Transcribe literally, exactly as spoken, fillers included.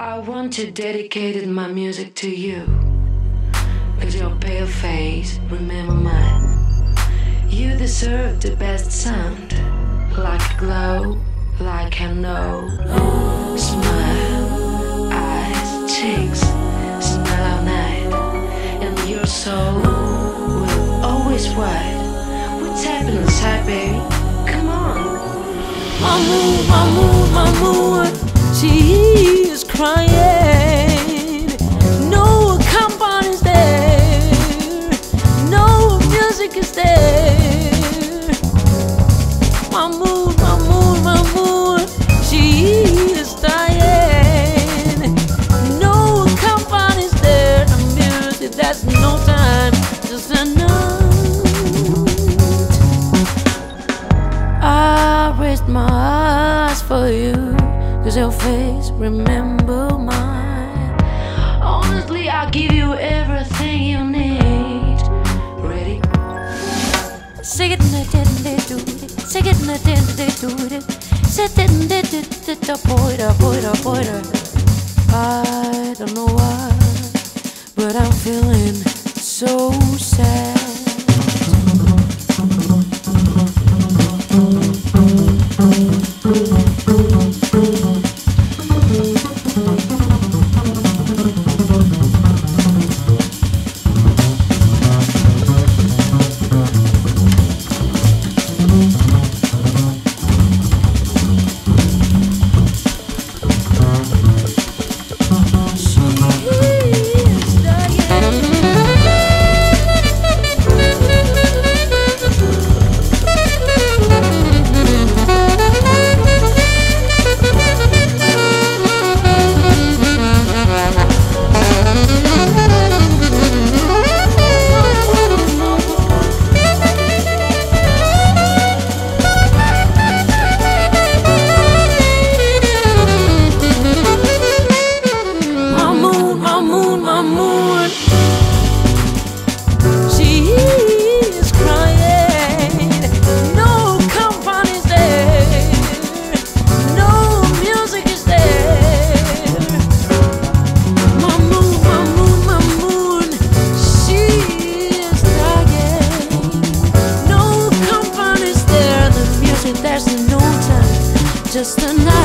I want to dedicate my music to you, 'cause your pale face, remember mine. You deserve the best sound, like a glow, like a no. Smile, eyes, cheeks, smell all night, and your soul will always wide. What's happening inside, baby? Come on. Mamu, mamu, mamu, she is crying. No company is there, no music is there. Mamu, mamu, mamu, she is dying. No company is there, no music, there's no time, just a night. I raised my eyes for you, 'cause your face, remember mine. Honestly, I'll give you everything you need. Ready? Say it, na did they do it? Say it, na did they do it? Say it, na did it? Da boida, boida, boida. I don't know why, but I'm feeling so sad. Just a night.